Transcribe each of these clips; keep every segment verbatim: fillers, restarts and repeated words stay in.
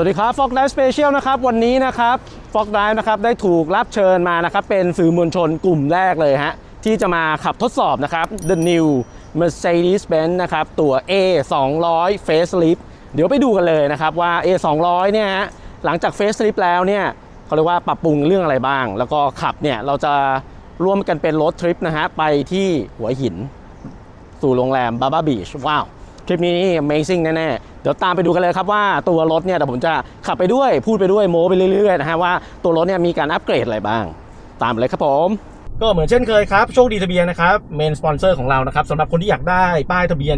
สวัสดีครับ เอฟ โอ ซี Drive Special นะครับวันนี้นะครับ เอฟ โอ ซี Drive นะครับได้ถูกรับเชิญมานะครับเป็นสื่อมวลชนกลุ่มแรกเลยฮะที่จะมาขับทดสอบนะครับ The New Mercedes-Benz นะครับตัว เอ สองร้อย Facelift เดี๋ยวไปดูกันเลยนะครับว่า เอ สองร้อย เนี่ยฮะหลังจาก Facelift แล้วเนี่ยเขาเรียกว่าปรับปรุงเรื่องอะไรบ้างแล้วก็ขับเนี่ยเราจะร่วมกันเป็นรถทริปนะฮะไปที่หัวหินสู่โรงแรม Baba Beach ว้าวคลิปนี้ Amazing แน่ๆเดี๋ยวตามไปดูกันเลยครับว่าตัวรถเนี่ยเดี๋ยวผมจะขับไปด้วยพูดไปด้วยโม้ไปเรื่อยๆนะฮะว่าตัวรถเนี่ยมีการอัปเกรดอะไรบ้างตามเลยครับผมก็เหมือนเช่นเคยครับโชคดีทะเบียนนะครับเมนสปอนเซอร์ของเรานะครับสำหรับคนที่อยากได้ป้ายทะเบียน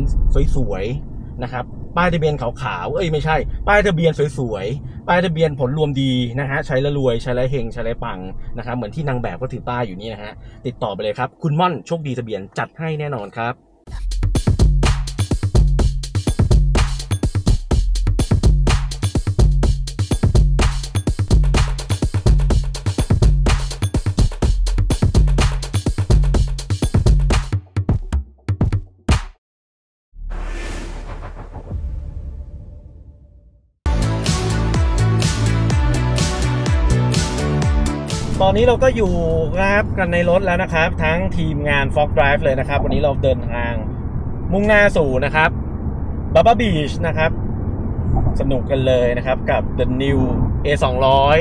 สวยๆนะครับป้ายทะเบียนขาวๆเอ้ยไม่ใช่ป้ายทะเบียนสวยๆป้ายทะเบียนผลรวมดีนะฮะใช้แล้วรวยใช้แล้วเฮงใช้แล้วปังนะครับเหมือนที่นางแบบก็ถือป้ายอยู่นี่นะฮะติดต่อไปเลยครับคุณม่อนโชคดีทะเบียนจัดให้แน่นอนครับตอนนี้เราก็อยู่ครับกันในรถแล้วนะครับทั้งทีมงาน เอฟ โอ ซี Drive เลยนะครับวันนี้เราเดินทางมุ่งหน้าสู่นะครับ Baba Beach นะครับสนุกกันเลยนะครับกับ The New เอ สองร้อย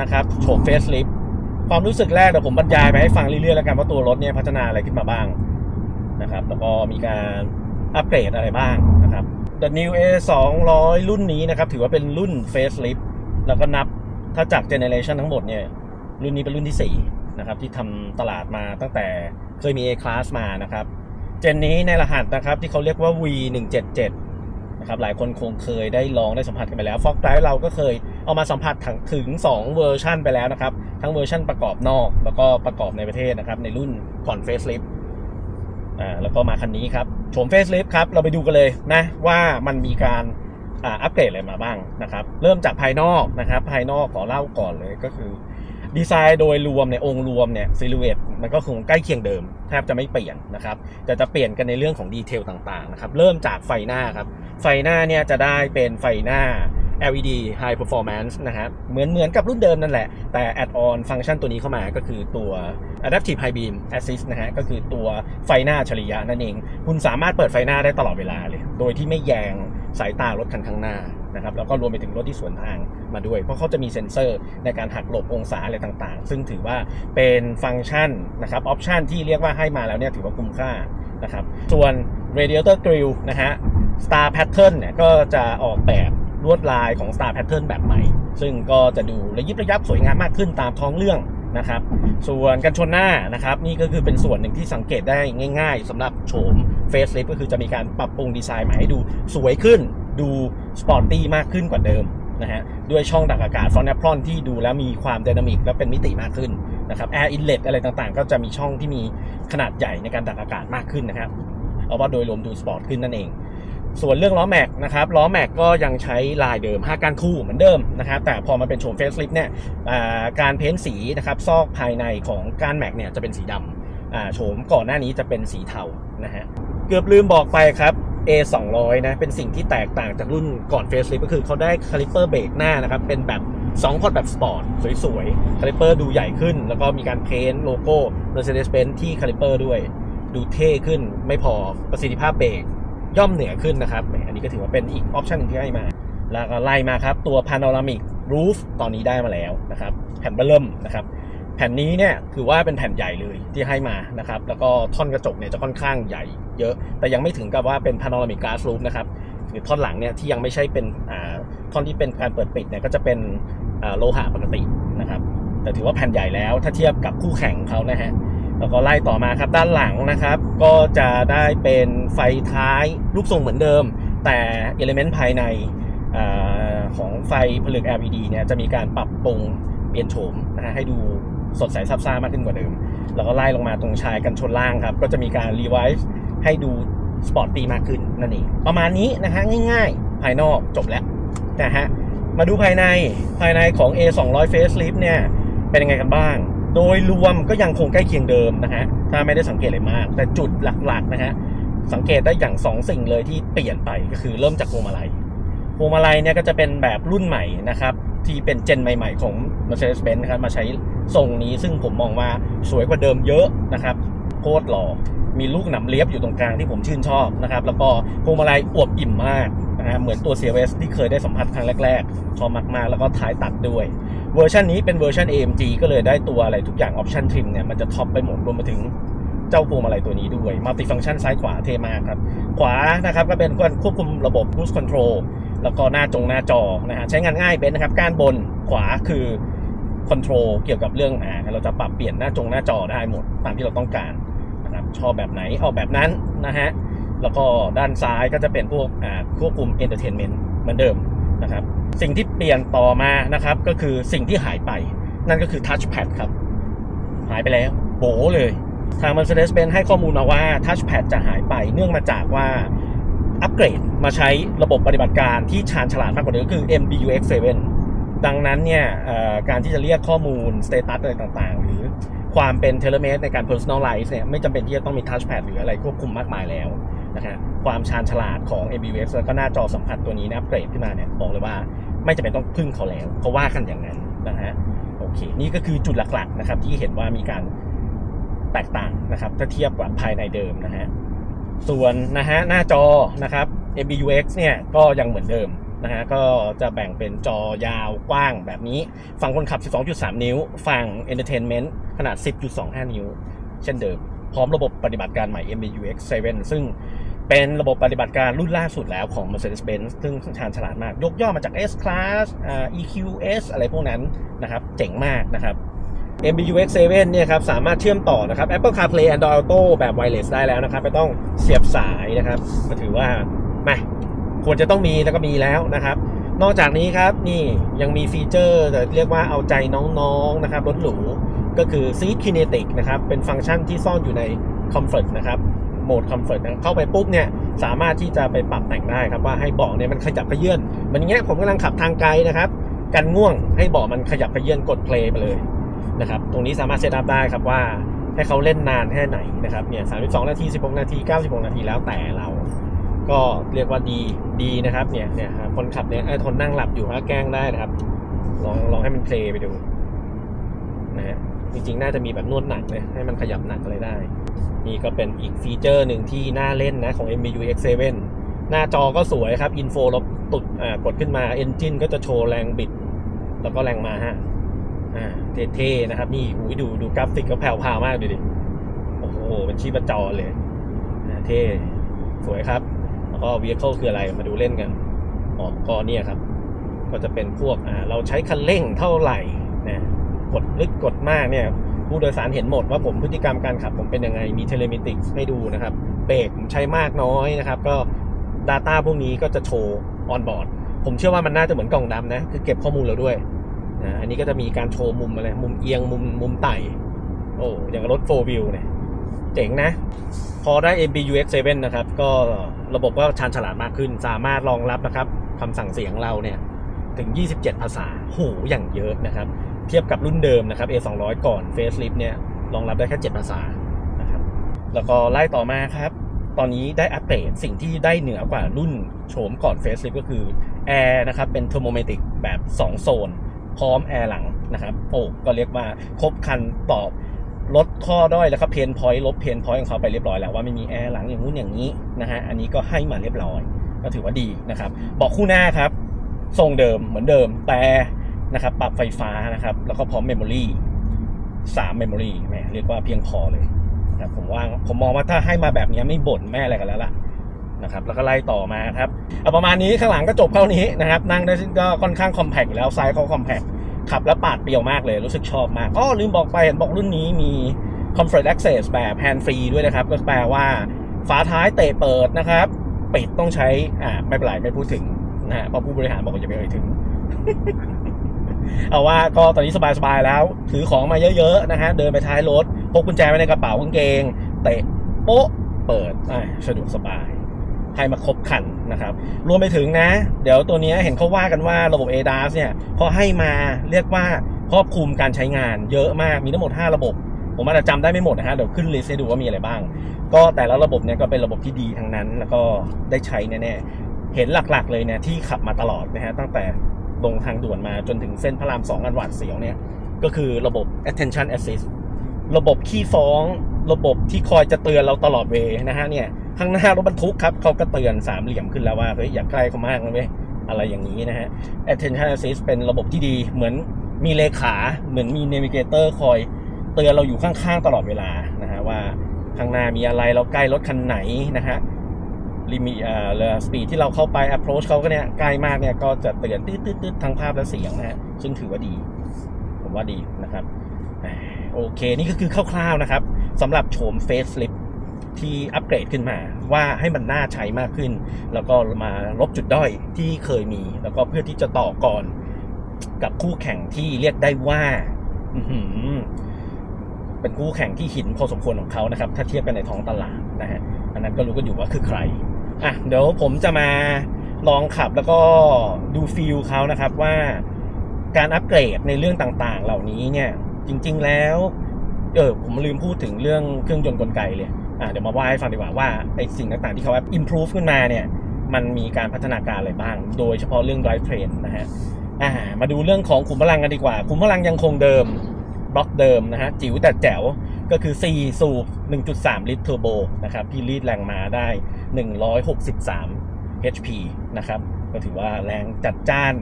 นะครับโฉม Facelift ความรู้สึกแรกเดี๋ยวผมบรรยายไปให้ฟังเรื่อยๆแล้วกันว่าตัวรถเนี่ยพัฒนาอะไรขึ้นมาบ้างนะครับแล้วก็มีการอัปเกรดอะไรบ้างนะครับ The New เอ สองร้อย รุ่นนี้นะครับถือว่าเป็นรุ่น Facelift แล้วก็นับถ้าจากเจเนเรชันทั้งหมดเนี่ยรุ่นนี้เป็นรุ่นที่สี่นะครับที่ทำตลาดมาตั้งแต่เคยมี A-Class มานะครับเจนนี้ในรหัสนะครับที่เขาเรียกว่า วี หนึ่งเจ็ดเจ็ด นะครับหลายคนคงเคยได้ลองได้สัมผัสกันไปแล้ว เอฟ โอ ซี Drive เราก็เคยเอามาสัมผัสถึงสองเวอร์ชันไปแล้วนะครับทั้งเวอร์ชันประกอบนอกแล้วก็ประกอบในประเทศนะครับในรุ่นก่อน Facelift อ่าแล้วก็มาคันนี้ครับโฉม Facelift ครับเราไปดูกันเลยนะว่ามันมีการอ่าอัปเกรดอะไรมาบ้างนะครับเริ่มจากภายนอกนะครับภายนอกขอเล่าก่อนเลยก็คือดีไซน์โดยรวมในองค์รวมเนี่ยซิลูเอตมันก็คงใกล้เคียงเดิมแทบจะไม่เปลี่ยนนะครับแต่จะเปลี่ยนกันในเรื่องของดีเทลต่างๆนะครับเริ่มจากไฟหน้าครับไฟหน้าเนี่ยจะได้เป็นไฟหน้า แอล อี ดี High Performance นะครับเหมือนเหมือนกับรุ่นเดิมนั่นแหละแต่แอดออนฟังก์ชันตัวนี้เข้ามาก็คือตัว Adaptive High Beam Assist นะฮะก็คือตัวไฟหน้าอัจฉริยะนั่นเองคุณสามารถเปิดไฟหน้าได้ตลอดเวลาเลยโดยที่ไม่แยงสายตารถคันข้างหน้านะครับแล้วก็รวมไปถึงรถที่สวนทางมาด้วยเพราะเขาจะมีเซ็นเซอร์ในการหักหลบองศาอะไรต่างๆซึ่งถือว่าเป็นฟังก์ชันนะครับออปชันที่เรียกว่าให้มาแล้วเนี่ยถือว่าคุ้มค่านะครับส่วน Radiator Grill นะฮะ Star Pattern เนี่ยก็จะออกแบบลวดลายของ Star Pattern แบบใหม่ซึ่งก็จะดูระยิบระยับสวยงามมากขึ้นตามท้องเรื่องนะครับส่วนกันชนหน้านะครับนี่ก็คือเป็นส่วนหนึ่งที่สังเกตได้ง่ายๆสำหรับโฉม Facelift ก็คือจะมีการปรับปรุงดีไซน์ใหม่ให้ดูสวยขึ้นดูสปอร์ตี้มากขึ้นกว่าเดิมนะฮะด้วยช่องดักอากาศฟรอนต์แอปพลอนที่ดูแล้วมีความไดนามิกและเป็นมิติมากขึ้นนะครับแอร์อินเลตอะไรต่างๆก็จะมีช่องที่มีขนาดใหญ่ในการดักอากาศมากขึ้นนะครับเอาว่าโดยรวมดูสปอร์ตขึ้นนั่นเองส่วนเรื่องล้อแม็กนะครับล้อแม็กก็ยังใช้ลายเดิมห้าก้านคู่เหมือนเดิมนะครับแต่พอมาเป็นโฉม Facelift เนี่ยการเพ้นสีนะครับซอกภายในของก้านแม็กเนี่ยจะเป็นสีดำโฉมก่อนหน้านี้จะเป็นสีเทานะฮะเกือบลืมบอกไปครับเอ สองร้อย นะเป็นสิ่งที่แตกต่างจากรุ่นก่อน Facelift ก็คือเขาได้คาลิเปอร์เบรกหน้านะครับเป็นแบบสองพอร์ตแบบสปอร์ตสวยๆคาลิเปอร์ดูใหญ่ขึ้นแล้วก็มีการเพ้นโลโก้ Mercedes-Benz ที่คาลิเปอร์ด้วยดูเท่ขึ้นไม่พอประสิทธิภาพเบรกย่อมเหนือขึ้นนะครับอันนี้ก็ถือว่าเป็นอีกออปชั่นที่ให้มาแล้วก็ไล่มาครับตัว Panoramic Roof ตอนนี้ได้มาแล้วนะครับแผ่นเบลิ่มนะครับแผ่นนี้เนี่ยคือว่าเป็นแผ่นใหญ่เลยที่ให้มานะครับแล้วก็ท่อนกระจกเนี่ยจะค่อนข้างใหญ่เยอะแต่ยังไม่ถึงกับว่าเป็น Panoramic Glass Roof นะครับหรือท่อนหลังเนี่ยที่ยังไม่ใช่เป็นท่อนที่เป็นการเปิดปิดเนี่ยก็จะเป็นโลหะปกตินะครับแต่ถือว่าแผ่นใหญ่แล้วถ้าเทียบกับคู่แข่งเขานะฮะแล้วก็ไล่ต่อมาครับด้านหลังนะครับก็จะได้เป็นไฟท้ายรูปทรงเหมือนเดิมแต่เอลิเมนต์ภายในของไฟผลึก แอล อี ดี เนี่ยจะมีการปรับปรุงเปลี่ยนโฉมนะฮะให้ดูสดใสซับซ่ามากขึ้นกว่าเดิมแล้วก็ไล่ลงมาตรงชายกันชนล่างครับก็จะมีการรีไวซ์ให้ดูสปอร์ตตี้มากขึ้นนั่นเองประมาณนี้นะฮะง่ายๆภายนอกจบแล้วนะฮะมาดูภายในภายในของ เอ สองร้อย Facelift เนี่ยเป็นยังไงกันบ้างโดยรวมก็ยังคงใกล้เคียงเดิมนะฮะถ้าไม่ได้สังเกตอะไรมากแต่จุดหลักๆนะฮะสังเกตได้อย่างสองสิ่งเลยที่เปลี่ยนไปก็คือเริ่มจากพวงมาลัย พวงมาลัยเนี่ยก็จะเป็นแบบรุ่นใหม่นะครับที่เป็นเจนใหม่ๆของ Mercedes-Benz นะครับมาใช้ทรงนี้ซึ่งผมมองว่าสวยกว่าเดิมเยอะนะครับโคตรหล่อมีลูกหนำเลียบอยู่ตรงกลางที่ผมชื่นชอบนะครับแล้วก็พวงมาลัยอวบอิ่มมากนะฮะเหมือนตัว ซี เอส ที่เคยได้สัมผัสครั้งแรกๆชอบมากๆแล้วก็ท้ายตัดด้วยเวอร์ชันนี้เป็นเวอร์ชัน เอ เอ็ม จี ก็เลยได้ตัวอะไรทุกอย่างออปชั่นทริมเนี่ยมันจะท็อปไปหมดรวมไปถึงเจ้าพวงมาลัยตัวนี้ด้วยมัลติฟังก์ชันซ้ายขวาเท่มากครับขวานะครับก็เป็นการควบคุมระบบ Cruise Control แล้วก็หน้าจงหน้าจอนะฮะใช้งานง่ายเป็นนะครับก้านบนขวาคือคอนโทรลเกี่ยวกับเรื่องอ่าเราจะปรับเปลี่ยนหน้าจงหน้าจอได้หมดตามที่เราต้องการนะครับชอบแบบไหนเอาแบบนั้นนะฮะแล้วก็ด้านซ้ายก็จะเป็นพวกอ่าควบคุม Entertainment เหมือนเดิมนะครับสิ่งที่เปลี่ยนต่อมานะครับก็คือสิ่งที่หายไปนั่นก็คือ Touch Pad ครับหายไปแล้วโบเลยทาง Mercedes-Benz ให้ข้อมูลมาว่า Touch Pad จะหายไปเนื่องมาจากว่าอัปเกรดมาใช้ระบบปฏิบัติการที่ชาญฉลาดมากกว่าเดิมคือ เอ็ม บี ยู เอ็กซ์ เซเว่น ดังนั้นเนี่ยการที่จะเรียกข้อมูล Status อะไรต่างๆหรือความเป็น Telemetry ในการ Personalize เนี่ยไม่จำเป็นที่จะต้องมี Touch Pad หรืออะไรควบคุมมากมายแล้วนะฮะความชาญฉลาดของ เอ็ม บี ยู เอ็กซ์ แล้วก็หน้าจอสัมผัสตัวนี้นะอัปเกรดขึ้นมาเนี่ยบอกเลยว่าไม่จำเป็นต้องพึ่งเขาแล้วเขาว่ากันอย่างนั้นนะฮะโอเคนี่ก็คือจุดหลักๆนะครับที่เห็นว่ามีการแตกต่างนะครับถ้าเทียบกับภายในเดิมนะฮะส่วนนะฮะหน้าจอนะครับ เอ็ม บี ยู เอ็กซ์ เนี่ยก็ยังเหมือนเดิมนะฮะก็จะแบ่งเป็นจอยาวกว้างแบบนี้ฝั่งคนขับ สิบสองจุดสาม นิ้วฝั่ง Entertainment ขนาด สิบจุดสองห้า นิ้วเช่นเดิมพร้อมระบบปฏิบัติการใหม่ เอ็ม บี ยู เอ็กซ์ เซเว่น ซึ่งเป็นระบบปฏิบัติการรุ่นล่าสุดแล้วของ Mercedes-Benz ซึ่งชาญฉลาดมากยกย่อมาจาก S-Class อ่า อี คิว เอส อะไรพวกนั้นนะครับเจ๋งมากนะครับเอ็ม บี ยู เอ็กซ์ เซเว่น เนี่ยครับสามารถเชื่อมต่อนะครับ Apple CarPlay Android Auto แบบไวร์เลสได้แล้วนะครับไม่ต้องเสียบสายนะครับก็ถือว่ามาควรจะต้องมีแล้วก็มีแล้วนะครับนอกจากนี้ครับนี่ยังมีฟีเจอร์เรียกว่าเอาใจน้องๆนะครับรถหรูก็คือ Seat Kinetic นะครับเป็นฟังก์ชันที่ซ่อนอยู่ใน Comfort นะครับโหมด Comfort เข้าไปปุ๊บเนี่ยสามารถที่จะไปปรับแต่งได้ครับว่าให้เบาะเนี่ยมันขยับเขยื้อนเหมือนอย่างเงี้ยผมกำลังขับทางไกลนะครับกันง่วงให้เบาะมันขยับเขยื้อนกด Play ไปเลยนะครับตรงนี้สามารถเซตอัพได้ครับว่าให้เขาเล่นนานแค่ไหนนะครับเนี่ยสามสิบสองนาทีสิบหกนาทีเก้าสิบหกนาทีแล้วแต่เราก็เรียกว่าดีดีนะครับเนี่ยเนี่ยคนขับเนี่ยทนนั่งหลับอยู่ฮะแกล้งได้นะครับลองลองให้มันเพลย์ไปดูนะฮะจริงๆน่าจะมีแบบนวดหนักเลยให้มันขยับหนักอะไรได้นี่ก็เป็นอีกฟีเจอร์หนึ่งที่น่าเล่นนะของ เอ็ม บี ยู เอ็กซ์ เซเว่น หน้าจอก็สวยครับอินโฟเราตุดอ่ากดขึ้นมาเอนจินก็จะโชว์แรงบิดแล้วก็แรงมาฮะอ่าเท่ๆนะครับนี่อุ้ยดูดูกราฟิกก็แผ่วพาวมากดูดิโอ้โหเป็นชีพจรเลยเท่สวยครับแล้วก็ Vehicle คืออะไรมาดูเล่นกันอ๋อก็เนี่ยครับก็จะเป็นพวกอ่าเราใช้คันเร่งเท่าไหร่นะกดลึกกดมากเนี่ยผู้โดยสารเห็นหมดว่าผมพฤติกรรมการขับผมเป็นยังไงมีเทเลเมติกให้ดูนะครับเบรกผมใช้มากน้อยนะครับก็ Data พวกนี้ก็จะโชว์ออนบอร์ดผมเชื่อว่ามันน่าจะเหมือนกล่องดำนะคือเก็บข้อมูลเราด้วยอันนี้ก็จะมีการโชว์มุมอะไรมุมเอียงมุมมุมไต่โอ้อย่างรถ โฟร์ Wheel เนี่ยเจ๋งนะพอได้ เอ็ม บี ยู เอ็กซ์ เซเว่น นะครับก็ระบบก็ชาญฉลาดมากขึ้นสามารถรองรับนะครับคำสั่งเสียงเราเนี่ยถึงยี่สิบเจ็ดภาษาโหอย่างเยอะนะครับเทียบกับรุ่นเดิมนะครับ เอ สองร้อย ก่อน Facelift เนี่ยรองรับได้แค่เจ็ดภาษานะครับแล้วก็ไล่ต่อมาครับตอนนี้ได้อัปเดตสิ่งที่ได้เหนือกว่ารุ่นโฉมก่อน Facelift ก็คือ Air นะครับเป็น Thermomatic แบบสองโซนพร้อมแอร์หลังนะครับโอ้ก็เรียกว่าครบคันตอบลดข้อด้อยแล้วก็เพนพอยต์ลบเพนพอยต์ของเขาไปเรียบร้อยแล้วว่าไม่มีแอร์หลังอย่างนู้นอย่างนี้นะฮะอันนี้ก็ให้มาเรียบร้อยก็ถือว่าดีนะครับบอกคู่หน้าครับทรงเดิมเหมือนเดิมแต่นะครับปรับไฟฟ้านะครับแล้วก็พร้อมเมมโมรี่สามเมมโมรี่แหมเรียกว่าเพียงพอเลยนะผมว่าผมมองว่าถ้าให้มาแบบนี้ไม่บ่นแม่อะไรกันแล้วล่ะนะครับแล้วก็ไล่ต่อมาครับเอาประมาณนี้ข้างหลังก็จบเท่านี้นะครับนั่งได้ก็ค่อนข้างคอมแพคแล้วไซส์เขาคอมแพคขับแล้วปาดเปรียวมากเลยรู้สึกชอบมากอ๋อลืมบอกไปเห็นบอกรุ่นนี้มี Comfort Access แบบ Hand Free ด้วยนะครับก็แปลว่าฝาท้ายเตะเปิดนะครับปิดต้องใช้อ่าไม่เป็นไรไม่พูดถึงนะฮะเพราะผู้บริหารบอกอย่าไปเอ่ยถึง เอาว่าก็ตอนนี้สบายๆแล้วถือของมาเยอะๆนะฮะเดินไปท้ายรถพกกุญแจไว้ในกระเป๋ากางเกงเตะโป๊ะเปิดอ่าสะดวกสบายให้มาครบคันนะครับรวมไปถึงนะเดี๋ยวตัวนี้เห็นเขาว่ากันว่าระบบ เอ ดาส เนี่ยพอให้มาเรียกว่าครอบคลุมการใช้งานเยอะมากมีทั้งหมดห้าระบบผมอาจจะจำได้ไม่หมดนะฮะเดี๋ยวขึ้นลิสต์ให้ดูว่ามีอะไรบ้างก็แต่ละระบบเนี่ยก็เป็นระบบที่ดีทั้งนั้นแล้วก็ได้ใช้แน่ๆ เห็นหลักๆเลยเนี่ยที่ขับมาตลอดนะฮะตั้งแต่ลงทางด่วนมาจนถึงเส้นพระรามสองอันหวาดเสียวเนี่ยก็คือระบบ attention assist ระบบขี้ฟ้องระบบที่คอยจะเตือนเราตลอดเวนะฮะเนี่ยข้างหน้ารถบรรทุกครับเขาก็เตือนสามเหลี่ยมขึ้นแล้วว่าเฮ้ยอย่าใกล้เขามากนะเว้ยอะไรอย่างนี้นะฮะ attention assist เป็นระบบที่ดีเหมือนมีเลขาเหมือนมี navigator คอยเตือนเราอยู่ข้างๆตลอดเวลานะฮะว่าข้างหน้ามีอะไรเราใกล้รถคันไหนนะฮะลิมิตเอ่อ speed ที่เราเข้าไป approach เขาก็เนี่ยใกล้มากเนี่ยก็จะเตือนตืดๆๆทั้งภาพและเสียงนะฮะซึ่งถือว่าดีผมว่าดีนะครับโอเคนี่ก็คือคร่าวๆนะครับสำหรับโฉม facelift ที่อัปเกรดขึ้นมาว่าให้มันน่าใช้มากขึ้นแล้วก็มาลบจุดด้อยที่เคยมีแล้วก็เพื่อที่จะต่อก่อนกับคู่แข่งที่เรียกได้ว่าเป็นคู่แข่งที่หินพอสมควรของเขานะครับถ้าเทียบกันในท้องตลาดนะฮะอันนั้นก็รู้กันอยู่ว่าคือใครอ่ะเดี๋ยวผมจะมาลองขับแล้วก็ดูฟีลเขานะครับว่าการอัปเกรดในเรื่องต่างๆเหล่านี้เนี่ยจริงๆแล้วเออผมลืมพูดถึงเรื่องเครื่องยนต์กลไกเลยอ่ะเดี๋ยวมาว่าให้ฟังดีกว่าว่าไอ้สิ่งต่างๆที่เขา improve ขึ้นมาเนี่ยมันมีการพัฒนาการอะไรบ้างโดยเฉพาะเรื่อง drive train นะฮะอ่ะมาดูเรื่องของขุมพลังกันดีกว่าขุมพลังยังคงเดิมบล็อกเดิมนะฮะจิ๋วแต่แจ๋วก็คือสี่สูบ หนึ่งจุดสามลิตรเทอร์โบนะครับที่รีดแรงมาได้หนึ่งร้อยหกสิบสาม เอช พี นะครับก็ถือว่าแรงจัดจ้าน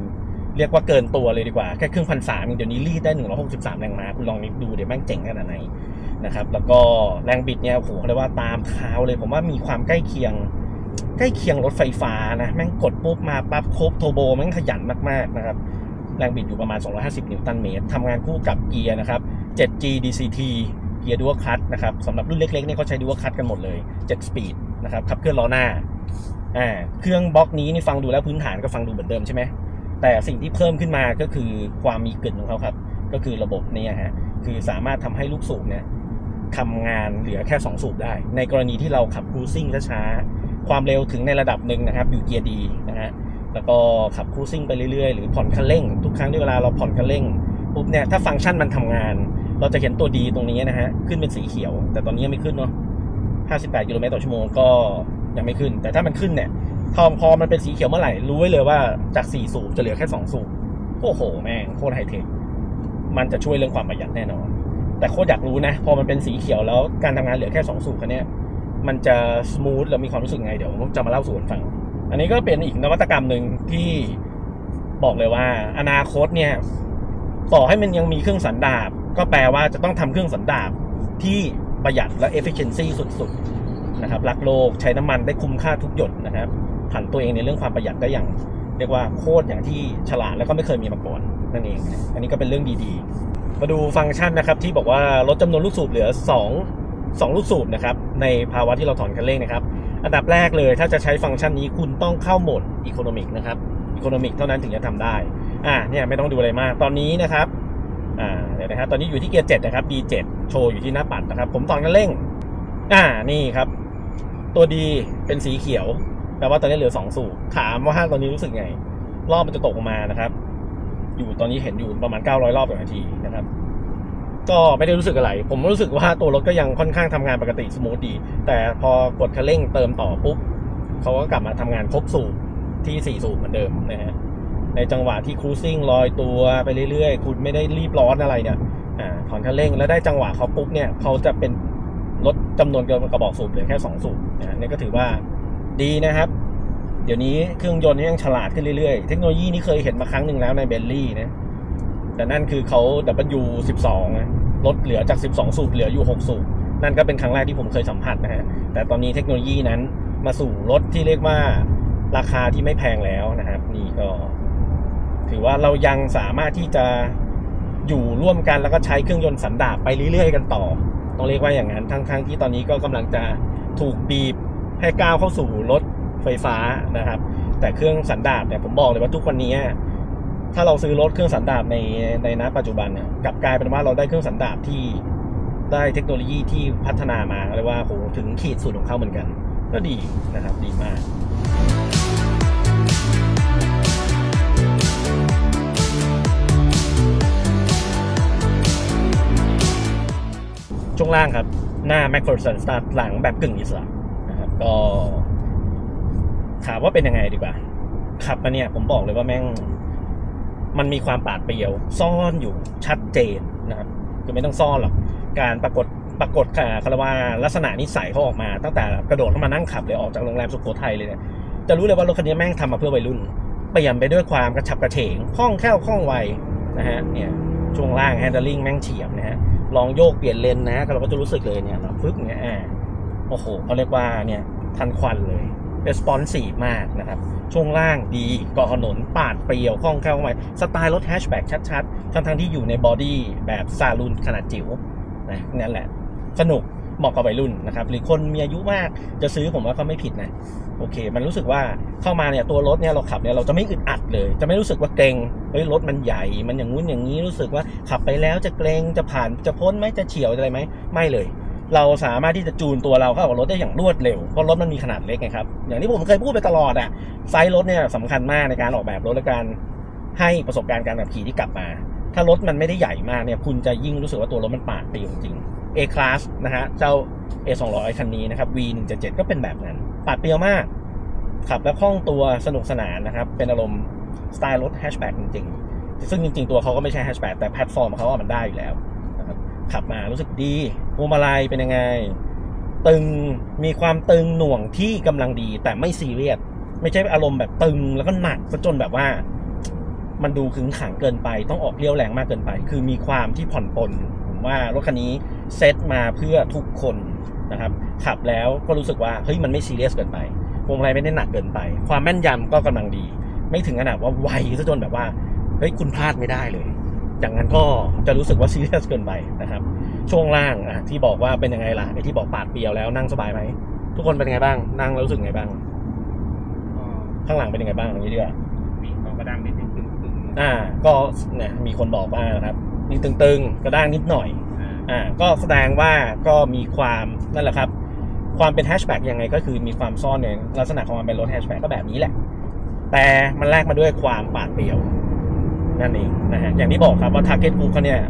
เรียกว่าเกินตัวเลยดีกว่าแค่เครื่องพันสามเดี๋ยวนี้รีดได้หนึ่งร้อยหกสิบสามแรงมาคุณลองนิดดูเดี๋ยวแม่งเจ๋งขนาดไหนนะครับแล้วก็แรงบิดเนี่ยโอ้โหเรียกว่าตามเท้าเลยผมว่ามีความใกล้เคียงใกล้เคียงรถไฟฟ้านะแม่งกดปุ๊บมาปั๊บครบเทอร์โบแม่งขยันมากๆนะครับแรงบิดอยู่ประมาณสองร้อยห้าสิบนิวตันเมตรทำงานคู่กับเกียร์นะครับ เซเว่นจี ดี ซี ที เกียร์ดัวคัทนะครับสำหรับรุ่นเล็กๆนี่เขาใช้ดัวคัทกันหมดเลยเจ็ดสปีดนะครับขับเคลื่อนล้อหน้าอ่าเครื่องบล็อกนี้นี่ฟังดูแล้วพื้นฐานก็ฟังดูเหมือนเดิมใช่ไหมแต่สิ่งที่เพิ่มขึ้นมาก็คือความมีกลิ่นของเขาครับก็คือระบบเนี่ยฮะคือสามารถทำให้ลูกสูบเนี่ยทำงานเหลือแค่สองสูบได้ในกรณีที่เราขับครูซิ่งช้าๆความเร็วถึงในระดับหนึ่งนะครับอยู่เกียร์ดีนะฮะแล้วก็ขับครูซิ่งไปเรื่อยๆหรือผ่อนคันเร่งทุกครั้งที่เวลาเราผ่อนคันเร่งปุ๊บเนี่ยถ้าฟังก์ชันมันทำงานเราจะเห็นตัวดีตรงนี้นะฮะขึ้นเป็นสีเขียวแต่ตอนนี้ยังไม่ขึ้นเนาะห้าสิบแปดกิโลเมตรต่อชั่วโมงก็ยังไม่ขึ้นแต่ถ้ามันขึ้นเนี่ยทอมพอมันเป็นสีเขียวเมื่อไหร่รู้ไว้เลยว่าจากสี่สูบจะเหลือแค่สองสูบโอ้โหแม่งโคตรไฮเทคมันจะช่วยเรื่องความประหยัดแน่นอนแต่โคตรอยากรู้นะพอมันเป็นสีเขียวแล้วการทำงานเหลือแค่สองสูบคันนี้มันจะสมูทแล้วมีความรู้สึกไงเดี๋ยวจะมาเล่าสู่กันฟังอันนี้ก็เป็นอีกนวัตกรรมหนึ่งที่บอกเลยว่าอนาคตเนี่ยต่อให้มันยังมีเครื่องสันดาปก็แปลว่าจะต้องทำเครื่องสันดาปที่ประหยัดและ efficiency สุดๆนะครับรักโลกใช้น้ำมันได้คุ้มค่าทุกหยดนะครับผ่านตัวเองในเรื่องความประหยัดได้อย่างเรียกว่าโคตรอย่างที่ฉลาดแล้วก็ไม่เคยมีมาก่อนนั่นเองอันนี้ก็เป็นเรื่องดีๆมาดูฟังก์ชันนะครับที่บอกว่าลดจำนวนลูกสูบเหลือสองลูกสูบนะครับในภาวะที่เราถอนคันเร่งนะครับอันดับแรกเลยถ้าจะใช้ฟังก์ชันนี้คุณต้องเข้าโหมดอีโคโนมิกนะครับอีโคโนมิกเท่านั้นถึงจะทำได้อ่าเนี่ยไม่ต้องดูอะไรมากตอนนี้นะครับอ่าเดี๋ยวนะครับตอนนี้อยู่ที่เกียร์เจ็ดนะครับ ดี เจ็ด โชว์อยู่ที่หน้าปัดนะครับผมถอนคันเร่งอ่านี่ครับตัวดีเป็นสีเขียวแต่ว่าตอนนี้เหลือสองสูบถามว่าห้าตอนนี้รู้สึกไงรอบมันจะตกลงมานะครับอยู่ตอนนี้เห็นอยู่ประมาณเก้าร้อยรอบต่อนาทีนะครับก็ไม่ได้รู้สึกอะไรผมรู้สึกว่าตัวรถก็ยังค่อนข้างทำงานปกติสมูทดีแต่พอกดคันเร่งเติมต่อปุ๊บเขาก็กลับมาทำงานครบสูบที่สี่สูบเหมือนเดิมนะฮะในจังหวะที่ครูซิ่งลอยตัวไปเรื่อยๆคุณไม่ได้รีบร้อนอะไรเนี่ยอ่าถอนคันเร่งแล้วได้จังหวะเขาปุ๊บเนี่ยเขาจะเป็นรถจำนวนกระบอกสูบเหลือแค่สองสูบนะนี่ก็ถือว่าดีนะครับเดี๋ยวนี้เครื่องยนต์ยังฉลาดขึ้นเรื่อยๆเทคโนโลยีนี้เคยเห็นมาครั้งหนึ่งแล้วในเบนท์ลี่นะแต่นั่นคือเขา ดับเบิลยู สิบสอง นะลดเหลือจากสิบสองสูบเหลืออยู่หกสูบนั่นก็เป็นครั้งแรกที่ผมเคยสัมผัสนะฮะแต่ตอนนี้เทคโนโลยีนั้นมาสู่รถที่เรียกว่าราคาที่ไม่แพงแล้วนะครับนี่ก็ถือว่าเรายังสามารถที่จะอยู่ร่วมกันแล้วก็ใช้เครื่องยนต์สันดาปไปเรื่อยๆกันต่อต้องเรียกว่าอย่างนั้นทั้งๆที่ตอนนี้ก็กำลังจะถูกบีบให้ก้าวเข้าสู่รถไฟฟ้านะครับแต่เครื่องสันดาปเนี่ยผมบอกเลยว่าทุกวันนี้ถ้าเราซื้อรถเครื่องสันดาปในในณปัจจุบันเนี่ยกลับกลายเป็นว่าเราได้เครื่องสันดาปที่ได้เทคโนโลยีที่พัฒนามาเรียกว่าโหถึงขีดสุดของเขาเหมือนกันก็ดีนะครับดีมากช่วงล่างครับหน้าแมคโฟร์สันสตาร์หลังแบบกึ่งอิสระนะครับก็ ถามว่าเป็นยังไงดีกว่าขับมาเนี่ยผมบอกเลยว่าแม่งมันมีความปราดเปรียวซ่อนอยู่ชัดเจนนะครับคือไม่ต้องซ่อนหรอกการปรากฏปรากฏค่ะคารวาลักษณะนิสัยเขาออกมาตั้งแต่กระโดดเข้ามานั่งขับเลยออกจากโรงแรมสุโขทัยเลยเนี่ยจะรู้เลยว่ารถคันนี้แม่งทำมาเพื่อวัยรุ่นเปลี่ยนไปด้วยความกระฉับกระเฉงคล่องแคล่วคล่องไวนะฮะเนี่ยช่วงล่างแฮนด์ลิ่งแม่งเฉียบนะฮะลองโยกเปลี่ยนเลนนะฮะเราก็จะรู้สึกเลยเนี่ยเราฟึ๊บเนี่ยอ่าโอ้โหเขาเรียกว่าเนี่ยทันควันเลย responsive มากนะครับช่วงล่างดีเกาะถนนปาดเปรียวคล่องแคล่วไวสไตล์รถแฮชแบ็กชัดๆทั้งๆที่อยู่ในบอดี้แบบซาลูนขนาดจิ๋วนะนั่นแหละสนุกเหมาะกับวัยรุ่นนะครับหรือคนมีอายุมากจะซื้อผมว่าก็ไม่ผิดนะโอเคมันรู้สึกว่าเข้ามาเนี่ยตัวรถเนี่ยเราขับเนี่ยเราจะไม่อึดอัดเลยจะไม่รู้สึกว่าเกรงเฮ้ยรถมันใหญ่มันอย่างงู้นอย่างนี้รู้สึกว่าขับไปแล้วจะเกรงจะผ่านจะพ้นไหมจะเฉียวอะไรไหมไม่เลยเราสามารถที่จะจูนตัวเราเข้ากับรถได้อย่างรวดเร็วเพราะรถมันมีขนาดเล็กไงครับอย่างที่ผมเคยพูดไปตลอดอะไซส์รถเนี่ยสำคัญมากในการออกแบบรถและการให้ประสบการณ์การขับขี่ที่กลับมาถ้ารถมันไม่ได้ใหญ่มากเนี่ยคุณจะยิ่งรู้สึกว่าตัวรถมันปาดเปรียวจริงA class นะฮะเจ้า เอ สองร้อย คันนี้นะครับ วี หนึ่งเจ็ดเจ็ด ก็เป็นแบบนั้นปาดเปรียวมากขับแล้วคล่องตัวสนุกสนานนะครับเป็นอารมณ์สไตล์รถแฮชแบ็กจริงๆซึ่งจริงๆตัวเขาก็ไม่ใช่แฮชแบ็กแต่แพลตฟอร์มเขาว่ามันได้อยู่แล้วนะครับขับมารู้สึกดีพวงมาลัยเป็นยังไงตึงมีความตึงหน่วงที่กำลังดีแต่ไม่ซีเรียสไม่ใช่อารมณ์แบบตึงแล้วก็หนักจนแบบว่ามันดูขึงขังเกินไปต้องออกเลี้ยวแรงมากเกินไปคือมีความที่ผ่อนปลนผมว่ารถคันนี้เซตมาเพื่อทุกคนนะครับขับแล้วก็รู้สึกว่าเฮ้ยมันไม่ซีเรียสเกินไปพวงมาลัยไม่ได้หนักเกินไปความแม่นยำก็กำลังดีไม่ถึงขนาดว่าไวซะจนแบบว่าเฮ้ยคุณพลาดไม่ได้เลยอย่างนั้นก็จะรู้สึกว่าซีเรียสเกินไปนะครับช่วงล่างอ่ะที่บอกว่าเป็นยังไงล่ะไอ้ที่บอกปาดเปรียวแล้วนั่งสบายไหมทุกคนเป็นยังไงบ้างนั่งแล้วรู้สึกไงบ้างข้างหลังเป็นยังไงบ้างตรงนี้ด้วยมีความกระด้างนิดนึงตึงๆอ่าก็เนี่ยมีคนบอกว่านะครับมีตึงๆกระด้างนิดหน่อยอ่าก็แสดงว่าก็มีความนั่นแหละครับความเป็นแฮชแบ็กยังไงก็คือมีความซ่อนในลักษณะของมันเป็นรถแฮชแบ็กก็แบบนี้แหละแต่มันแลกมาด้วยความปาดเปรียวนั่นเองนะฮะอย่างที่บอกครับว่า target group เขาเนี่ย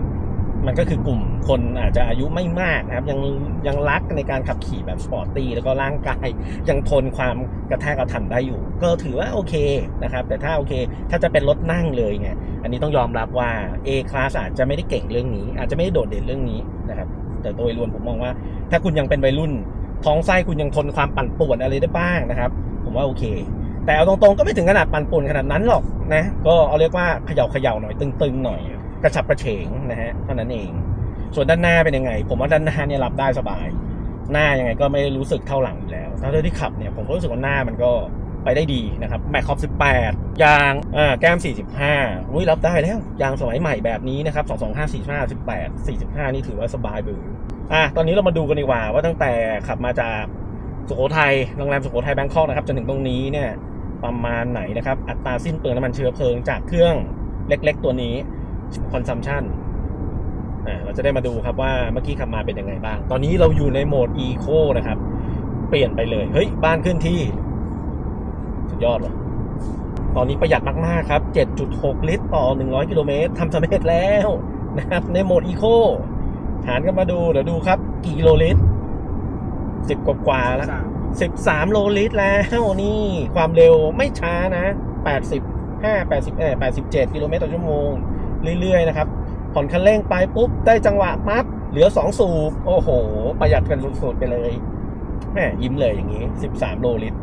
มันก็คือกลุ่มคนอาจจะอายุไม่มากนะครับยังยังรักในการขับขี่แบบสปอร์ตตี้แล้วก็ร่างกายยังทนความกระแทกกระทันได้อยู่ก็ถือว่าโอเคนะครับแต่ถ้าโอเคถ้าจะเป็นรถนั่งเลยเนี่ยอันนี้ต้องยอมรับว่า A Class อาจจะไม่ได้เก่งเรื่องนี้อาจจะไม่ได้โดดเด่นเรื่องนี้นะครับแต่โดยรวมผมมองว่าถ้าคุณยังเป็นวัยรุ่นท้องไส้คุณยังทนความปั่นป่วนอะไรได้บ้างนะครับผมว่าโอเคแต่เอาตรงๆก็ไม่ถึงขนาดปั่นป่วนขนาดนั้นหรอกนะก็เอาเรียกว่าเขย่าเขย่าหน่อยตึงๆหน่อยกระฉับกระเฉงนะฮะเท่านั้นเองส่วนด้านหน้าเป็นยังไงผมว่าด้านหน้าเนี่ยรับได้สบายหน้ายังไงก็ไม่รู้สึกเท่าหลังอยู่แล้วเท่าที่ขับเนี่ยผมก็รู้สึกว่าหน้ามันก็ไปได้ดีนะครับแม็กคอปสิบแปดยางอ่าแก้มสี่สิบห้าอุ้ยรับได้แล้วยางสมัยใหม่แบบนี้นะครับสองสองห้า สี่ห้า สิบแปด สี่ห้านี่ถือว่าสบายเบอร์อ่ะตอนนี้เรามาดูกันดีกว่าว่าตั้งแต่ขับมาจากสุโขทัยโรงแรมสุโขทัยแบงคอกนะครับจนถึงตรงนี้เนี่ยประมาณไหนนะครับอัตราสิ้นเปลืองน้ำมันเชื้อเพลิงจากเครื่องเล็กๆตัวนี้consumption อ่าเราจะได้มาดูครับว่าเมื่อกี้ขับมาเป็นยังไงบ้างตอนนี้เราอยู่ในโหมด Eco นะครับเปลี่ยนไปเลยเฮ้ยบ้านขึ้นที่สุดยอดว่ะตอนนี้ประหยัดมากๆครับ เจ็ดจุดหก ลิตรต่อหนึ่งร้อยกิโลเมตรทำสำเร็จแล้วนะครับในโหมด Eco หารกันมาดูเดี๋ยวดูครับกี่กิโลลิตรสิบกว่าๆแล้วสิบสามโลลิตรแล้วนี่ความเร็วไม่ช้านะแปดสิบห้า แปดสิบ แปดสิบเจ็ด กิโลเมตรต่อชั่วโมงเรื่อยๆนะครับผ่อนคันเร่งไปปุ๊บได้จังหวะปั๊บเหลือสองสูบโอ้โหประหยัดกันสุดๆไปเลยแหมยิ้มเลยอย่างนี้สิบสามโลลิตร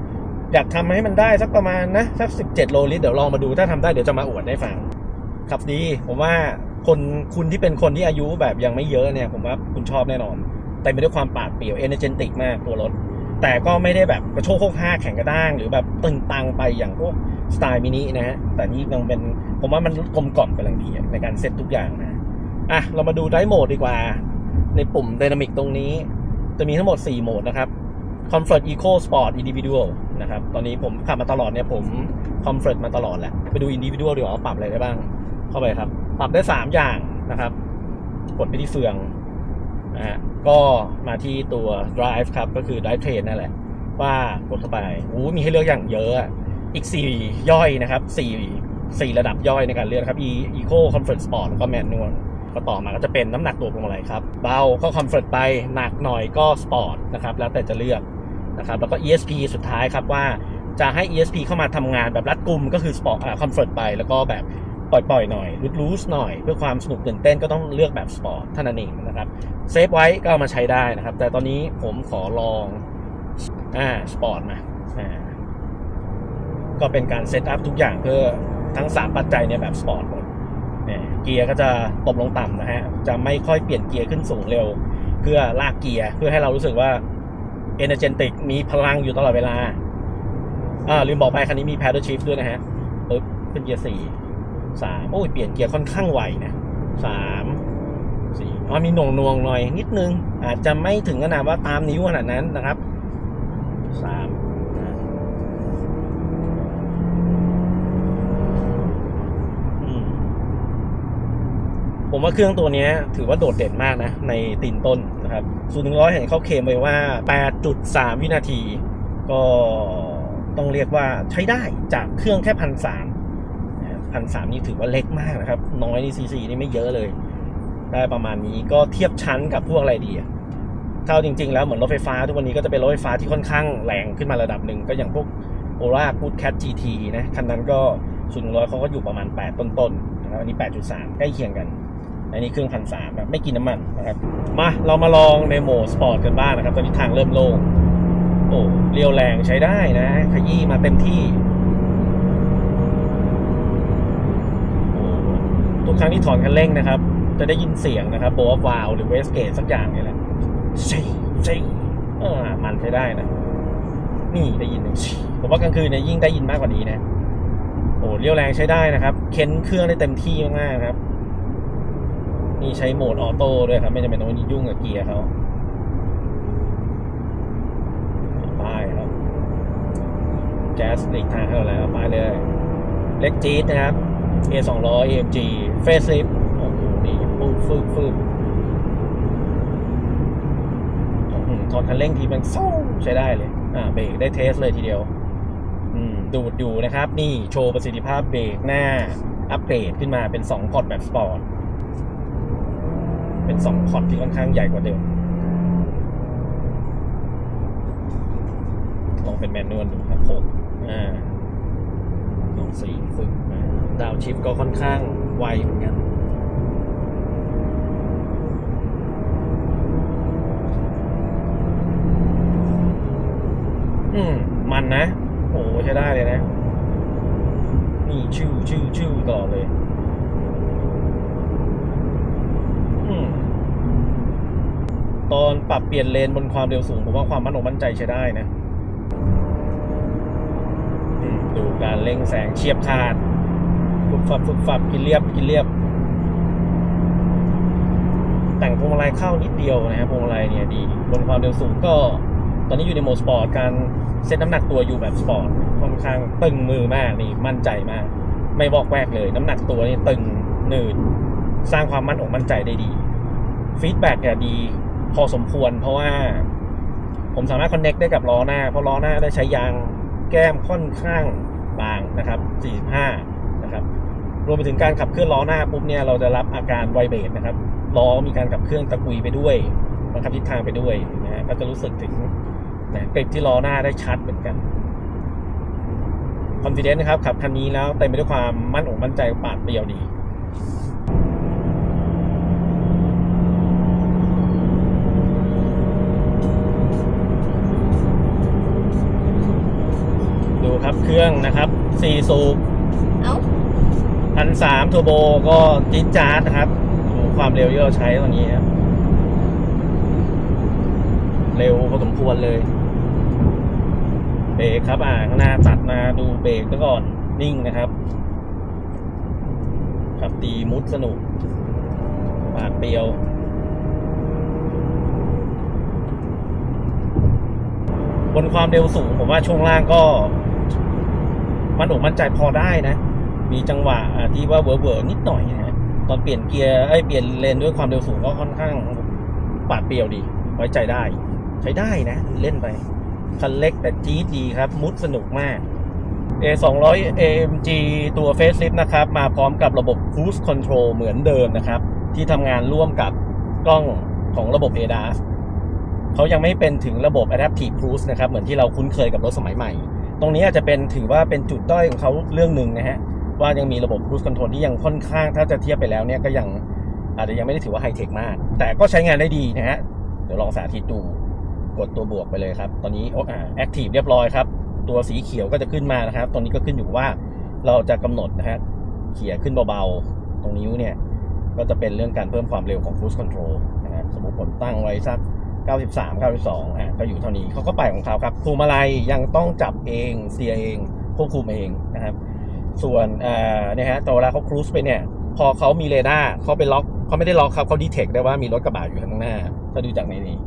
อยากทำให้มันได้สักประมาณนะสักสิบเจ็ดโลลิตรเดี๋ยวลองมาดูถ้าทำได้เดี๋ยวจะมาอวดให้ฟังขับดีผมว่าคนคุณที่เป็นคนที่อายุแบบยังไม่เยอะเนี่ยผมว่าคุณชอบแน่นอนแต่ไม่ได้ความปาดเปรียวเอเนอร์เจติกมากตัวรถแต่ก็ไม่ได้แบบกระโชกโคกห้าแข็งกระด้างหรือแบบตึงตังไปอย่างพวกสไตล์มินินะฮะแต่นี่ยังเป็นผมว่ามันกลมกล่อมกำลังดีในการเซตทุกอย่างนะอ่ะเรามาดูไดโหมดดีกว่าในปุ่ม Dynamic ตรงนี้จะมีทั้งหมดสี่โหมดนะครับ Comfort Eco Sport Individual นะครับตอนนี้ผมขับมาตลอดเนี่ยผม Comfort มาตลอดแหละไปดู Individual ดีกว่าว่าปรับอะไรได้บ้างเข้าไปครับปรับได้สามอย่างนะครับกดไปที่เฟืองนะฮะก็มาที่ตัว Drive ครับก็คือ Drive Train นั่นแหละว่ากดเข้าไปอู้มีให้เลือกอย่างเยอะอีกสี่ย่อยนะครับสี่ สี่ระดับย่อยในการเลือกครับ Eco Comfort Sport แล้วก็ Manual ก็ต่อมาก็จะเป็นน้ำหนักตัวพวงมาลัยครับเบาก็ Comfort ไปหนักหน่อยก็ Sport นะครับแล้วแต่จะเลือกนะครับแล้วก็ อี เอส พี สุดท้ายครับว่า จะให้ อี เอส พี เข้ามาทำงานแบบรัดกุมก็คือ Sport อ่า Comfort ไปแล้วก็แบบปล่อยๆหน่อยลูสๆหน่อยเพื่อความสนุกตื่นเต้นก็ต้องเลือกแบบ Sport เท่านั้นเองนะครับเซฟไว้ก็เอามาใช้ได้นะครับแต่ตอนนี้ผมขอลองอ่า Sport มาอ่าก็เป็นการเซตอัพทุกอย่างเพื่อทั้งสามปัจจัยเนี่ยแบบ Sport หมดเนี่ยเกียร์ก็จะตบลงต่ำนะฮะจะไม่ค่อยเปลี่ยนเกียร์ขึ้นสูงเร็วเพื่อลากเกียร์เพื่อให้เรารู้สึกว่า energetic มีพลังอยู่ตลอดเวลาอ่าลืมบอกไปคันนี้มี paddle shift ด้วยนะฮะปึ๊บเป็นเกียร์สี่ สามโอ้ยเปลี่ยนเกียร์ค่อนข้างไวนะสาม สี่อ๋อมีหน่วงหน่วงหน่อยนิดนึงอาจจะไม่ถึงขนาดว่าตามนิ้วขนาดนั้นนะครับสามผมว่าเครื่องตัวนี้ถือว่าโดดเด่นมากนะในตีนต้นนะครับศูนย์ถึงร้อยเห็นเขาเคลมไว้ว่า แปดจุดสาม วินาทีก็ต้องเรียกว่าใช้ได้จากเครื่องแค่พันสามพันสามนี่ถือว่าเล็กมากนะครับน้อยนี่ซีซีนี่ไม่เยอะเลยได้ประมาณนี้ก็เทียบชั้นกับพวกอะไรดีเท่าจริงๆแล้วเหมือนรถไฟฟ้าทุกวันนี้ก็จะเป็นรถไฟฟ้าที่ค่อนข้างแรงขึ้นมาระดับหนึ่งก็อย่างพวกโอล่ากู๊ดแคทจีทีนะคันนั้นก็ศูนย์ถึงร้อยเขาก็อยู่ประมาณแปดต้นๆนะครับอันนี้ แปดจุดสาม ใกล้เคียงกันอันนี้เครื่องพันสามแบบไม่กินน้ำมันนะครับมาเรามาลองในโหมดสปอร์ตกันบ้างนะครับตอนนี้ทางเริ่มโล่งโอ้เรียวแรงใช้ได้นะขยี้มาเต็มที่ทุกครั้งที่ถอนคันเร่งนะครับจะได้ยินเสียงนะครับโบว์วาล์วหรือเวสเกตสักอย่างนี่แหละซีซีเออมันใช้ได้นะนี่ได้ยินผมว่ากลางคืนเนี่ยยิ่งได้ยินมากกว่านี้นะโอ้เรียวแรงใช้ได้นะครับเข็นเครื่องได้เต็มที่มากๆครับนี่ใช้โหมดออโต้ด้วยครับไม่จำเป็นต้องยุ่งกับเกียร์เขาแก๊สอีกทางเท่าไหร่มาเลยเล็กจี๊ดนะครับ เอ สองร้อย เอ เอ็ม จี Facelift โอ้โหนี่ฟูบฟูบฟูบถอนคันเร่งทีมันสู้ใช้ได้เลยอ่าเบรกได้เทสเลยทีเดียวอืมดูดอยู่นะครับนี่โชว์ประสิทธิภาพเบรกหน้าอัปเกรดขึ้นมาเป็นสองพอร์ตแบบสปอร์ตเป็นสองพอร์ตที่ค่อนข้างใหญ่กว่าเดิมลองเป็นแมนนวลดูครับผมอ่าลองสี่ฝึกดาวชิฟก็ค่อนข้างไวเหมือนกันอืมมันนะโอ้ใช้ได้เลยนะนี่ชิวชิวชิวต่อเลยอืมตอนปรับเปลี่ยนเลนบนความเร็วสูงผมว่าความมั่นอกมั่นใจใช้ได้นะดูการเร่งแสงเฉียบขาดฟุบฟับฟุบฟับกินเรียบกินเรียบแต่งพวงมาลัยเข้านิดเดียวนะครับพวงมาลัยเนี่ยดีบนความเร็วสูงก็ตอนนี้อยู่ในโหมดสปอร์ตการเซตน้ำหนักตัวอยู่แบบสปอร์ตค่อนข้างตึงมือมากนี่มั่นใจมากไม่วอกแวกเลยน้ำหนักตัวนี่ตึงหนืดสร้างความมั่นอกมั่นใจได้ดีฟีดแบ็กเนี่ยดีพอสมควรเพราะว่าผมสามารถคอนเน็กต์ได้กับล้อหน้าเพราะล้อหน้าได้ใช้ยางแก้มค่อนข้างบางนะครับสี่สิบห้านะครับรวมไปถึงการขับเคลื่อนล้อหน้าปุ๊บเนี่ยเราจะรับอาการไวเบรดนะครับล้อมีการขับเคลื่อนตะกุยไปด้วยบังคับทิศทางไปด้วยนะฮะก็จะรู้สึกถึงกริปที่ล้อหน้าได้ชัดเหมือนกันคอนฟิเดนซ์นะครับขับคันนี้แล้วเต็มไปด้วยความมั่นอกมั่นใจปราดเปรียวดีเครื่องนะครับสี่สูบพันสามเทอร์โบก็จี๊ดจ๊าดนะครับความเร็วที่เราใช้ตอนนี้ครับเร็วพอสมควรเลยเบรกครับอ่าข้างหน้าตัดมาดูเบรกแล้วก่อนนิ่งนะครับขับตีมุดสนุกปาดเปรียวบนความเร็วสูงผมว่าช่วงล่างก็มันอกมั่นใจพอได้นะมีจังหวะที่ว่าเวอร์เวอร์นิดหน่อยนะตอนเปลี่ยนเกียร์ไอ้เปลี่ยนเลนด้วยความเร็วสูงก็ค่อนข้างปาดเปรียวดีไว้ใจได้ใช้ได้นะเล่นไปคันเล็กแต่จี๊ดดีครับมุดสนุกมาก เอ สองร้อย เอ เอ็ม จี ตัว Facelift นะครับมาพร้อมกับระบบ Cruise Control เหมือนเดิมนะครับที่ทำงานร่วมกับกล้องของระบบ เอ ดี เอ เอส เขายังไม่เป็นถึงระบบ Adaptive Cruise นะครับเหมือนที่เราคุ้นเคยกับรถสมัยใหม่ ตรงนี้อาจจะเป็นถือว่าเป็นจุดด้อยของเขาเรื่องหนึ่งนะฮะว่ายังมีระบบ Cruise Control ที่ยังค่อนข้างถ้าจะเทียบไปแล้วเนี่ยก็ยังอาจจะยังไม่ได้ถือว่าไฮเทคมากแต่ก็ใช้งานได้ดีนะฮะเดี๋ยวลองสาธิตดูกดตัวบวกไปเลยครับตอนนี้แอคทีฟเรียบร้อยครับตัวสีเขียวก็จะขึ้นมานะครับตอนนี้ก็ขึ้นอยู่ว่าเราจะกำหนดนะฮะเขี่ยขึ้นเบาๆตรงนิ้วเนี่ยก็จะเป็นเรื่องการเพิ่มความเร็วของ Cruise Control นะฮะสมมติผมตั้งไว้สักเก้าสิบสาม เก้าสิบสองอ่ะก็อยู่เท่านี้เขาก็ไปของเขาครับพวงมาลัยยังต้องจับเองเสียเองควบคุมเองนะครับส่วนอ่าเนี่ยฮะตอนเวลาเขาครูซไปเนี่ยพอเขามีเรดาร์เขาไปล็อกเขาไม่ได้ล็อกครับเขาดีเทคได้ว่ามีรถกระบะอยู่ข้างหน้าถ้าดูจากในนี้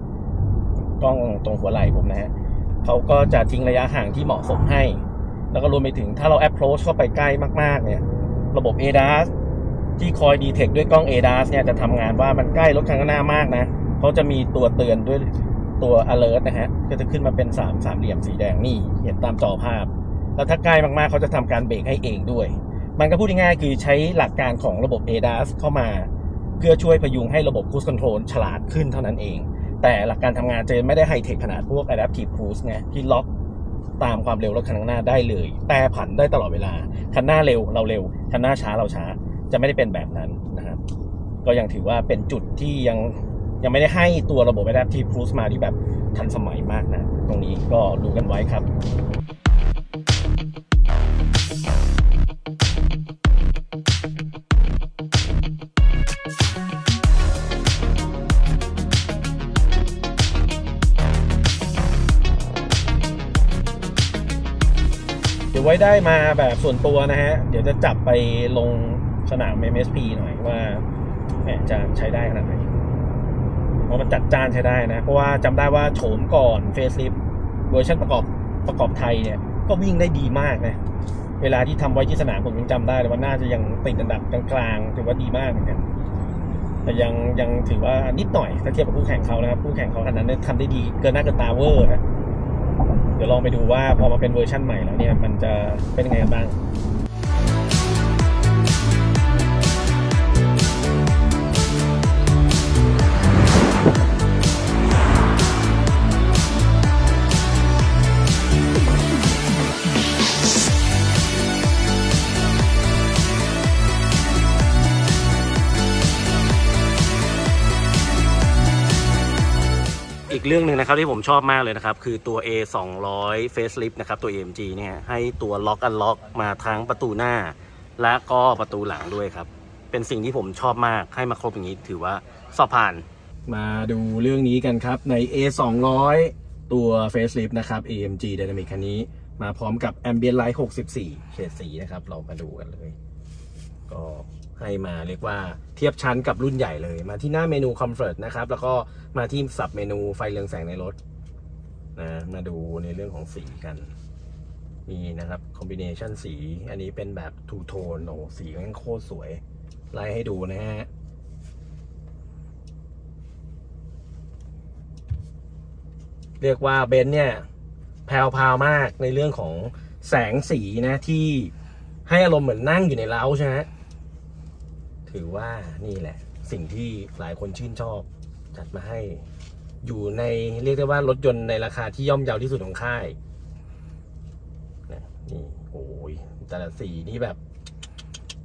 กล้องตรงหัวไหล่ผมนะฮะเขาก็จะทิ้งระยะห่างที่เหมาะสมให้แล้วก็รวมไปถึงถ้าเรา approach เข้าไปใกล้มากๆเนี่ยระบบ เอ ดี เอ เอส ที่คอยดีเทคด้วยกล้อง เอ ดี เอ เอส เนี่ยจะทำงานว่ามันใกล้รถข้างหน้ามากนะเขาจะมีตัวเตือนด้วยตัว alert นะฮะก็จะขึ้นมาเป็นสามสามเหลี่ยมสีแดงนี่เห็นตามจอภาพแล้วถ้าใกล้มากๆเขาจะทำการเบรกให้เองด้วยมันก็พูดง่ายๆคือใช้หลักการของระบบ เอ ดี เอ เอส เข้ามาเพื่อช่วยพยุงให้ระบบ Cruise Control ฉลาดขึ้นเท่านั้นเองแต่หลักการทำงานจะไม่ได้ไฮเทคขนาดพวก Adaptive Cruise ไงที่ล็อกตามความเร็วรถคันข้างหน้าได้เลยแต่ผันได้ตลอดเวลาคันหน้าเร็วเราเร็วคันหน้าช้าเราช้าจะไม่ได้เป็นแบบนั้นนะครับก็ยังถือว่าเป็นจุดที่ยังยังไม่ได้ให้ตัวระบบ Adaptive Cruise มาที่แบบทันสมัยมากนะตรงนี้ก็ดูกันไว้ครับเดี๋ยวไว้ได้มาแบบส่วนตัวนะฮะเดี๋ยวจะจับไปลงสนาม เอ็ม เอส พี หน่อยว่าจะใช้ได้ขนาดไหนเพราะมันจัดจานใช้ได้นะเพราะว่าจำได้ว่าโฉมก่อน Facelift เวอร์ชันประกอบประกอบไทยเนี่ยก็วิ่งได้ดีมากนะเวลาที่ทำไว้ที่สนามผมยังจำได้เลยว่าน่าจะยังติดอันดับกลางๆถือว่าดีมากเหมือนกันแต่ยังยังถือว่านิดหน่อยถ้าเทียบกับคู่แข่งเขานะครับคู่แข่งเขาคันนั้นทำได้ดีเกินหน้าเกินตาเวอร์นะเดี๋ยวลองไปดูว่าพอมาเป็นเวอร์ชันใหม่แล้วเนี่ยมันจะเป็นยังไงบ้างอีกเรื่องหนึ่งนะครับที่ผมชอบมากเลยนะครับคือตัว เอ สองร้อย Facelift นะครับตัว เอ เอ็ม จี เนี่ยให้ตัวล็อกอันล็อกมาทั้งประตูหน้าและก็ประตูหลังด้วยครับเป็นสิ่งที่ผมชอบมากให้มาครบอย่างนี้ถือว่าสอบผ่านมาดูเรื่องนี้กันครับใน เอ สองร้อย ตัว Facelift นะครับ เอ เอ็ม จีDynamic คันนี้มาพร้อมกับ Ambient Light หกสิบสี่เฉดสีนะครับเรามาดูกันเลยก็ให้มาเรียกว่าเทียบชั้นกับรุ่นใหญ่เลยมาที่หน้าเมนู Comfort นะครับแล้วก็มาที่สับเมนูไฟเรืองแสงในรถนะมาดูในเรื่องของสีกันนี่นะครับคอมบิเนชันสีอันนี้เป็นแบบทูโทนโอ้สีมันโคตรสวยไล่ให้ดูนะฮะเรียกว่าเบนซ์เนี่ยแพรวพาวมากในเรื่องของแสงสีนะที่ให้อารมณ์เหมือนนั่งอยู่ในเล้าใช่ไหมถือว่านี่แหละสิ่งที่หลายคนชื่นชอบจัดมาให้อยู่ในเรียกได้ว่ารถยนต์ในราคาที่ย่อมเยาที่สุดของค่ายนี่โอ้ยแต่ละสีนี่แบบ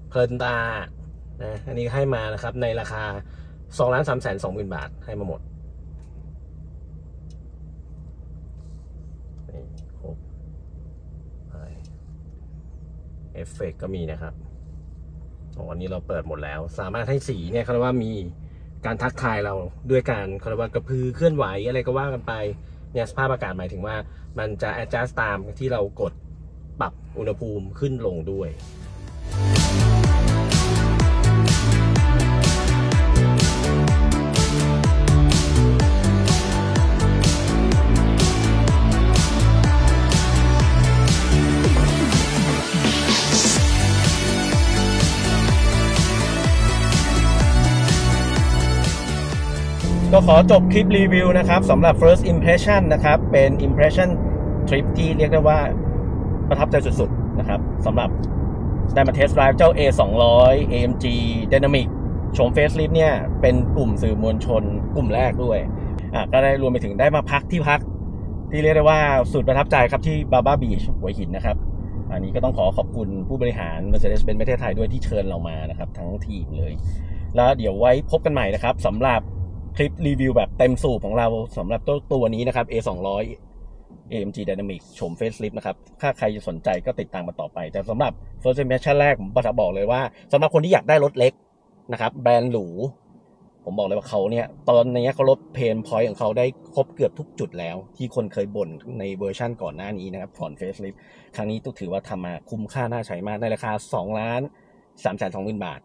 เพลินตานะอันนี้ให้มานะครับในราคา สองล้านสามแสนสองหมื่น บาทให้มาหมดนี่ครบเอฟเฟกต์ก็มีนะครับอันนี้เราเปิดหมดแล้วสามารถให้สีเนี่ยเขาเรียกว่ามีการทักทายเราด้วยการเขาเรียกว่ากระพือเคลื่อนไหวอะไรก็ว่ากันไปเนี่ยสภาพอากาศหมายถึงว่ามันจะ adjust ตามที่เรากดปรับอุณหภูมิขึ้นลงด้วยก็ขอจบคลิปรีวิวนะครับสำหรับ first impression นะครับเป็น impression trip ที่เรียกได้ว่าประทับใจสุดๆนะครับสำหรับได้มา test drive เจ้า เอ สองร้อย เอ เอ็ม จี Dynamic ชม Facelift เนี่ยเป็นกลุ่มสื่อมวลชนกลุ่มแรกด้วยอ่ะก็ได้รวมไปถึงได้มาพักที่พัก ที่เรียกได้ว่าสุดประทับใจครับที่ Baba Beach หัวหินนะครับอันนี้ก็ต้องขอขอบคุณผู้บริหาร Mercedes-Benz ประเทศไทยด้วยที่เชิญเรามานะครับทั้งทีมเลยแล้วเดี๋ยวไว้พบกันใหม่นะครับสำหรับคลิปรีวิวแบบเต็มสูบของเราสำหรับตัวตัวนี้นะครับ เอ สองร้อย เอ เอ็ม จี Dynamic ชม Facelift นะครับถ้าใครสนใจก็ติดตามมาต่อไปแต่สำหรับ First Impression แรกผมจะบอกเลยว่าสำหรับคนที่อยากได้รถเล็กนะครับแบรนด์หรูผมบอกเลยว่าเขาเนี่ยตอนนี้เขาลดเพนพอยต์ของเขาได้ครบเกือบทุกจุดแล้วที่คนเคยบ่นในเวอร์ชั่นก่อนหน้านี้นะครับผ่อนเฟสลิฟครั้งนี้ต้องถือว่าทำมาคุ้มค่าน่าใช้มากในราคาสองล้านสามแสนสองหมื่นบาท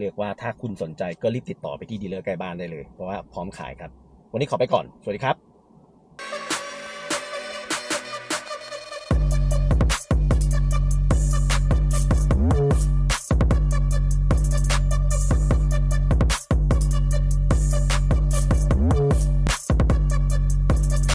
เรียกว่าถ้าคุณสนใจก็รีบติดต่อไปที่ดีลเลอร์ใกล้บ้านได้เลยเพราะว่าพร้อมขายครับวันนี้ขอไปก่อนสวัสดีครับ